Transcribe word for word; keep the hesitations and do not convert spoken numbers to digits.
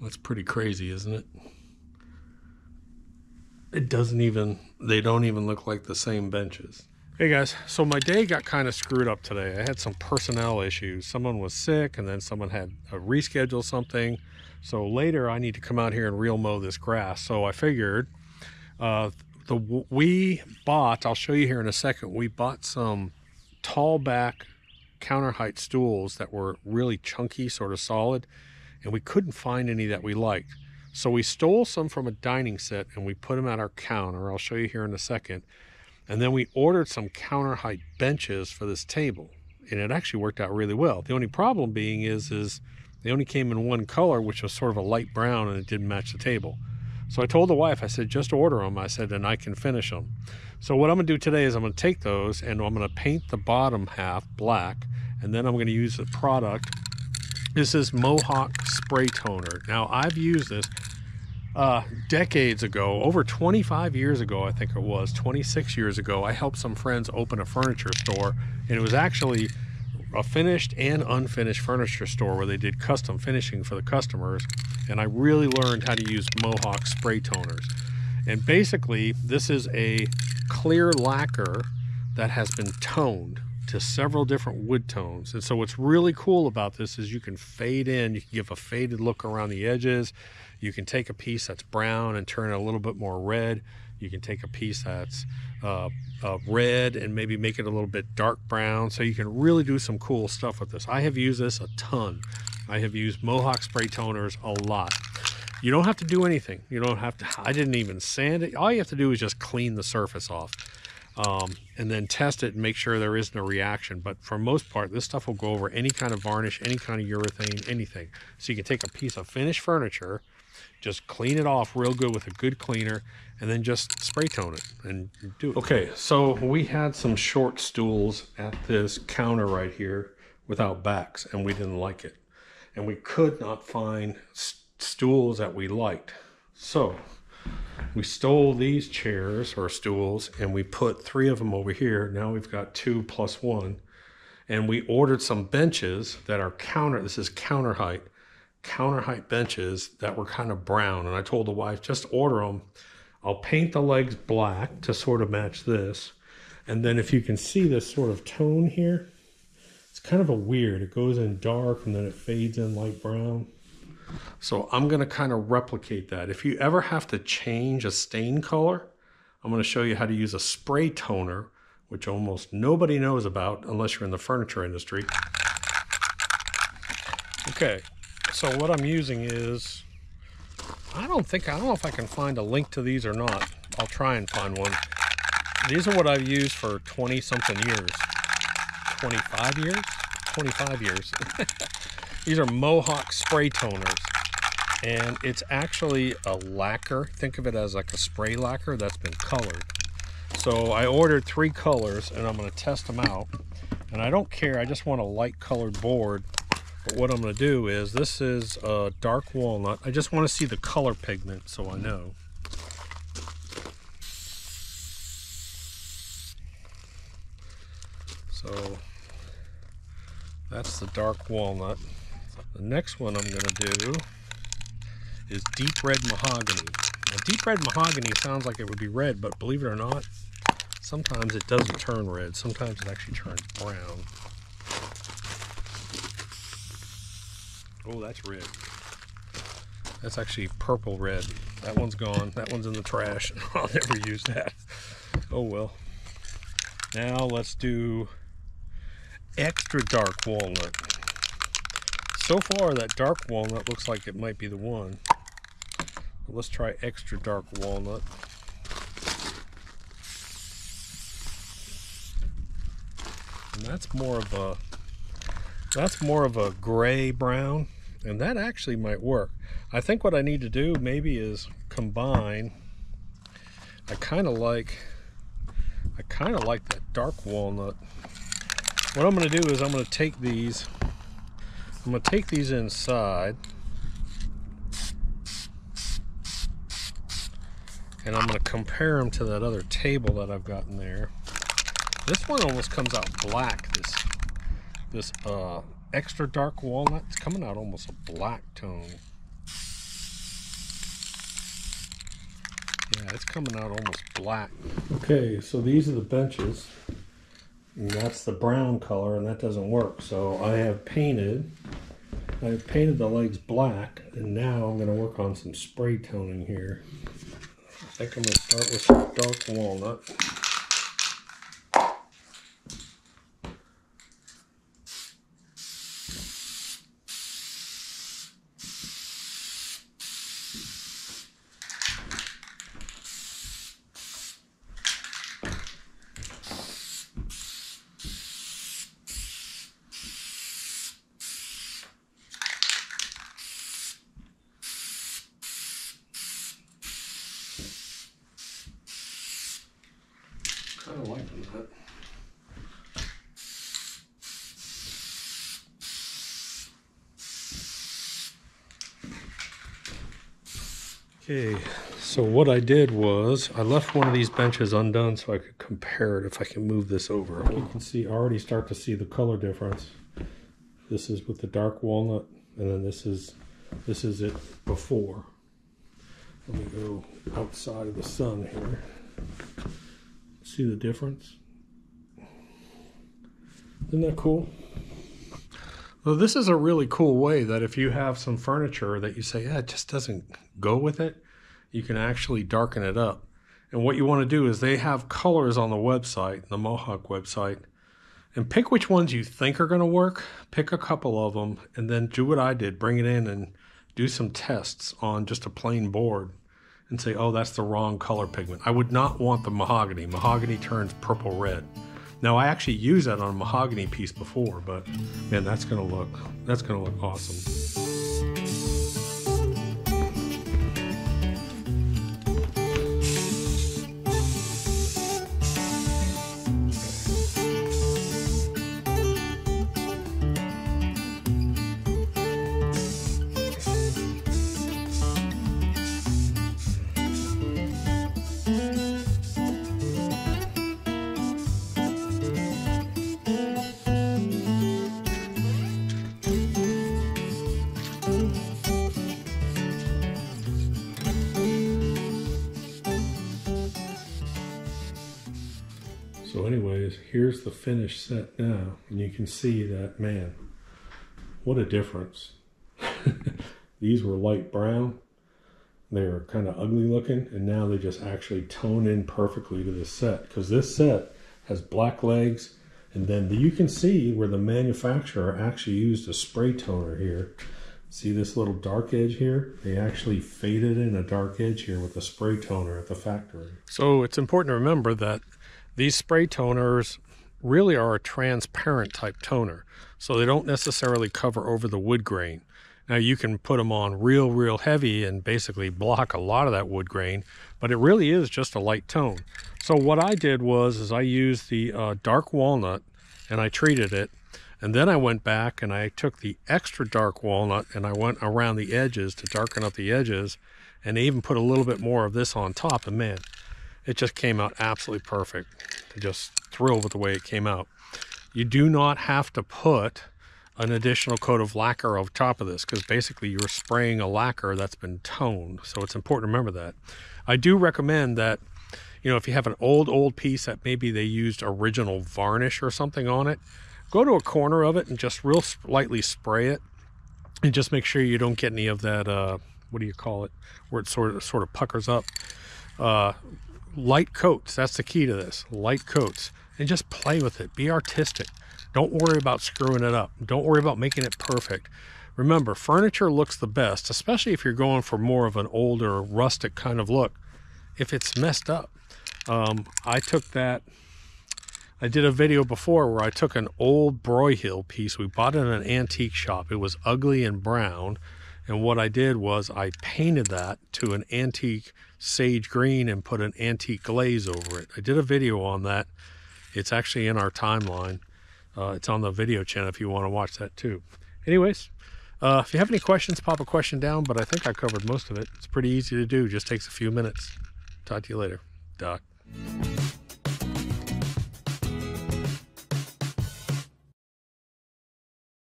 That's pretty crazy, isn't it? It doesn't even, they don't even look like the same benches. Hey guys, so my day got kind of screwed up today. I had some personnel issues. Someone was sick and then someone had to reschedule something. So later I need to come out here and reel mow this grass. So I figured, uh, the we bought, I'll show you here in a second, we bought some tall back counter height stools that were really chunky, sort of solid, and we couldn't find any that we liked. So we stole some from a dining set and we put them at our counter. I'll show you here in a second. And then we ordered some counter height benches for this table, and it actually worked out really well. The only problem being is, is they only came in one color, which was sort of a light brown, and it didn't match the table. So I told the wife, I said, just order them. I said, and I can finish them. So what I'm gonna do today is I'm gonna take those and I'm gonna paint the bottom half black, and then I'm gonna use the product. This is Mohawk spray toner. Now I've used this uh, decades ago, over twenty-five years ago, I think it was, twenty-six years ago. I helped some friends open a furniture store, and it was actually a finished and unfinished furniture store where they did custom finishing for the customers, and I really learned how to use Mohawk spray toners. And basically this is a clear lacquer that has been toned to several different wood tones, and so what's really cool about this is you can fade in, you can give a faded look around the edges, you can take a piece that's brown and turn it a little bit more red, you can take a piece that's uh, uh, red and maybe make it a little bit dark brown, so you can really do some cool stuff with this. I have used this a ton. I have used Mohawk spray toners a lot. You don't have to do anything. You don't have to, I didn't even sand it. All you have to do is just clean the surface off, um, and then test it and make sure there isn't a reaction. But for the most part, this stuff will go over any kind of varnish, any kind of urethane, anything. So you can take a piece of finished furniture, just clean it off real good with a good cleaner, and then just spray tone it and do it. Okay, so we had some short stools at this counter right here without backs, and we didn't like it. And we could not find st stools that we liked. So we stole these chairs or stools, and we put three of them over here. Now we've got two plus one. And we ordered some benches that are counter, this is counter height, counter height benches that were kind of brown, and I told the wife, just order them. I'll paint the legs black to sort of match this, and then if you can see this sort of tone here, it's kind of a weird, it goes in dark and then it fades in light brown. So I'm going to kind of replicate that. If you ever have to change a stain color, I'm going to show you how to use a spray toner, which almost nobody knows about unless you're in the furniture industry. Okay, so what I'm using is, I don't think, I don't know if I can find a link to these or not. I'll try and find one. These are what I've used for twenty something years. twenty-five years? twenty-five years. These are Mohawk spray toners. And it's actually a lacquer. Think of it as like a spray lacquer that's been colored. So I ordered three colors and I'm gonna test them out. And I don't care, I just want a light colored board. But what I'm going to do is, this is a dark walnut. I just want to see the color pigment so I know. So that's the dark walnut. The next one I'm going to do is deep red mahogany. Now, deep red mahogany sounds like it would be red, but believe it or not, sometimes it doesn't turn red. Sometimes it actually turns brown. Oh, that's red. That's actually purple red. That one's gone. That one's in the trash. I'll never use that. Oh, well. Now let's do extra dark walnut. So far, that dark walnut looks like it might be the one. But let's try extra dark walnut. And that's more of a, that's more of a gray brown. And that actually might work. I think what I need to do maybe is combine. I kind of like, I kind of like that dark walnut. What I'm going to do is I'm going to take these, I'm going to take these inside, and I'm going to compare them to that other table that I've got in there. This one almost comes out black. This, this uh, extra dark walnut, it's coming out almost a black tone. Yeah, it's coming out almost black. Okay, so these are the benches. And that's the brown color, and that doesn't work. So I have painted, I have painted the legs black, and now I'm going to work on some spray toning here. I think I'm going to start with some dark walnut. I like that. Okay, so what I did was I left one of these benches undone so I could compare it if I can move this over. You can see, I already start to see the color difference. This is with the dark walnut, and then this is this is it before. Let me go outside of the sun here. See the difference? Isn't that cool? Well, this is a really cool way that if you have some furniture that you say, yeah, it just doesn't go with it, you can actually darken it up. And what you want to do is they have colors on the website, the Mohawk website, and pick which ones you think are going to work, pick a couple of them, and then do what I did, bring it in and do some tests on just a plain board. And say, oh, that's the wrong color pigment. I would not want the mahogany. Mahogany turns purple red. Now I actually used that on a mahogany piece before, but man, that's gonna look, that's gonna look awesome. So anyways, here's the finished set now, and you can see that, man, what a difference. These were light brown, they were kind of ugly looking, and now they just actually tone in perfectly to this set, because this set has black legs, and then you can see where the manufacturer actually used a spray toner here. See this little dark edge here? They actually faded in a dark edge here with a spray toner at the factory. So it's important to remember that these spray toners really are a transparent type toner, so they don't necessarily cover over the wood grain. Now you can put them on real, real heavy and basically block a lot of that wood grain, but it really is just a light tone. So what I did was is I used the uh, dark walnut and I treated it, and then I went back and I took the extra dark walnut and I went around the edges to darken up the edges, and I even put a little bit more of this on top, and man, it just came out absolutely perfect. I'm just thrilled with the way it came out. You do not have to put an additional coat of lacquer over top of this, because basically you're spraying a lacquer that's been toned. So it's important to remember that. I do recommend that, you know, if you have an old, old piece that maybe they used original varnish or something on it, go to a corner of it and just real lightly spray it. And just make sure you don't get any of that, uh, what do you call it, where it sort of, sort of puckers up. Uh, light coats, that's the key to this, light coats, and just play with it, be artistic. Don't worry about screwing it up, don't worry about making it perfect. Remember, furniture looks the best, especially if you're going for more of an older rustic kind of look, if it's messed up. um I took that, I did a video before where I took an old Broyhill piece we bought in an antique shop. It was ugly and brown, and what I did was I painted that to an antique sage green and put an antique glaze over it. I did a video on that. It's actually in our timeline. Uh, it's on the video channel if you want to watch that too. Anyways, uh, if you have any questions, pop a question down, but I think I covered most of it. It's pretty easy to do. Just takes a few minutes. Talk to you later. Doc.